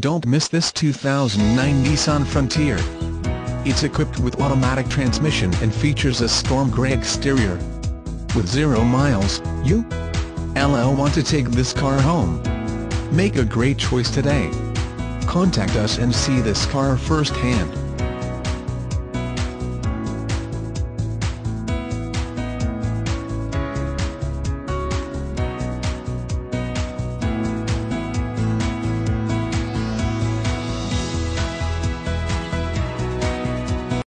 Don't miss this 2009 Nissan Frontier. It's equipped with automatic transmission and features a storm gray exterior. With 0 miles, you'll want to take this car home. Make a great choice today. Contact us and see this car firsthand.